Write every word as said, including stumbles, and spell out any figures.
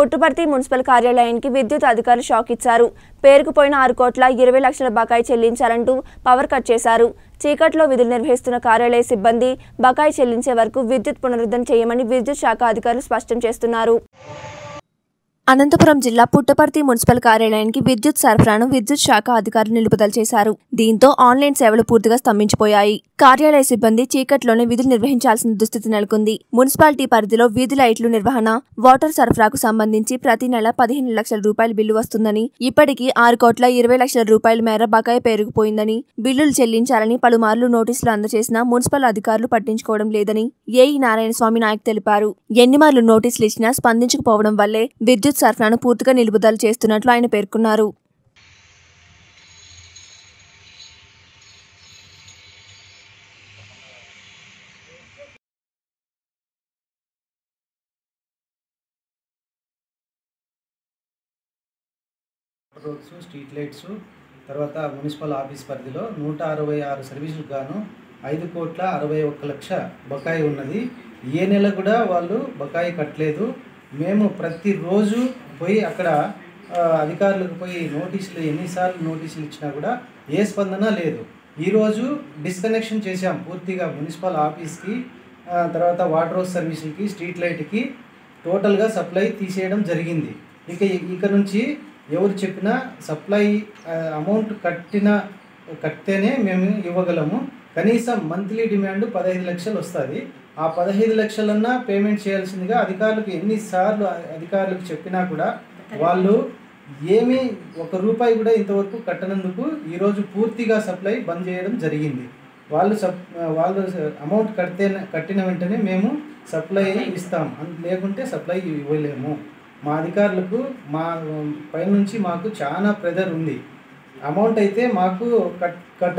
पुट्टुपर्ति municipal कार्यालयानिकी विद्युत अधिकारुलु षाक् इच्चारु। पेरुकुपोयिन आरु कोट्ल इरवै लक्षल बकाई चेल्लिंचालंटू power cut चेशारु। चीकट्लो विधुलु निर्वहिस्तुन्न कार्यालय सिब्बंदी बकाई चेल्लिंचे वरकू विद्युत् पुनरुद्धरण चेयमनि विद्युत् शाख अधिकारुलु स्पष्टं चेस्तुन्नारु। అనంతపురం జిల్లా పుట్టపర్తి మున్సిపల్ కార్యాలయానికి విద్యుత్ సరఫరాను విద్యుత్ శాఖ అధికారులు నిలుపుదల చేశారు. దీంతో ఆన్లైన్ సేవలు పూర్తిగా స్తంభించిపోయాయి. కార్యాలయ సిబ్బంది చీకట్లోనే విధులు నిర్వహించాల్సిన దుస్థితి నెలకొంది. మున్సిపాలిటీ పరిధిలో వీధి లైట్లు నిర్వహణ, వాటర్ సరఫరాకు సంబంధించి ప్రతి నెల పదిహేను లక్షల రూపాయల బిల్లు వస్తుందని, ఇప్పటికీ ఆరు కోట్ల ఇరవై లక్షల రూపాయల మేర బకాయి పెరిగిపోయిందని, బిల్లులు చెల్లించాలని పలుమార్లు నోటీసులు అందజేసినా మున్సిపల్ అధికారులు పట్టించుకోవడం లేదని ఏఈ నారాయణస్వామి నాయక్ తెలిపారు. ఎన్నిమార్లు నోటీసులు ఇచ్చినా స్పందించకపోవడం వల్లే విద్యుత్ సరఫరాను పూర్తిగా నిలుపుదల చేస్తున్నట్లు ఆయన పేర్కొన్నారు. స్ట్రీట్ లైట్స్ తర్వాత మున్సిపల్ ఆఫీస్ పరిధిలో నూట అరవై ఆరు సర్వీసులు గాను ఐదు కోట్ల అరవై ఒక్క లక్ష బకాయి ఉన్నది. ఏ నెల కూడా వాళ్ళు బకాయి కట్టలేదు. మేము ప్రతిరోజు పోయి అక్కడ అధికారులకు పోయి నోటీసులు ఎన్నిసార్లు నోటీసులు ఇచ్చినా కూడా ఏ స్పందన లేదు. ఈరోజు డిస్కనెక్షన్ చేశాం పూర్తిగా మున్సిపల్ ఆఫీస్కి, తర్వాత వాటర్ హౌస్ సర్వీసులకి, స్ట్రీట్ లైట్కి టోటల్గా సప్లై తీసేయడం జరిగింది. ఇక ఇక నుంచి ఎవరు చెప్పినా సప్లై అమౌంట్ కట్టిన కట్టితేనే మేము ఇవ్వగలము. కనీసం మంత్లీ డిమాండ్ పదహైదు లక్షలు వస్తుంది. ఆ పదహైదు లక్షలన్నా పేమెంట్ చేయాల్సిందిగా అధికారులకు ఎన్నిసార్లు అధికారులకు చెప్పినా కూడా వాళ్ళు ఏమీ ఒక రూపాయి కూడా ఇంతవరకు కట్టనందుకు ఈరోజు పూర్తిగా సప్లై బంద్ చేయడం జరిగింది. వాళ్ళు సప్ వాళ్ళు అమౌంట్ కడితే కట్టిన వెంటనే మేము సప్లై ఇస్తాం, లేకుంటే సప్లై ఇవ్వలేము. మా అధికారులకు మా పైనుంచి మాకు చాలా ప్రెజర్ ఉంది. అమౌంట్ అయితే మాకు కట్ కట్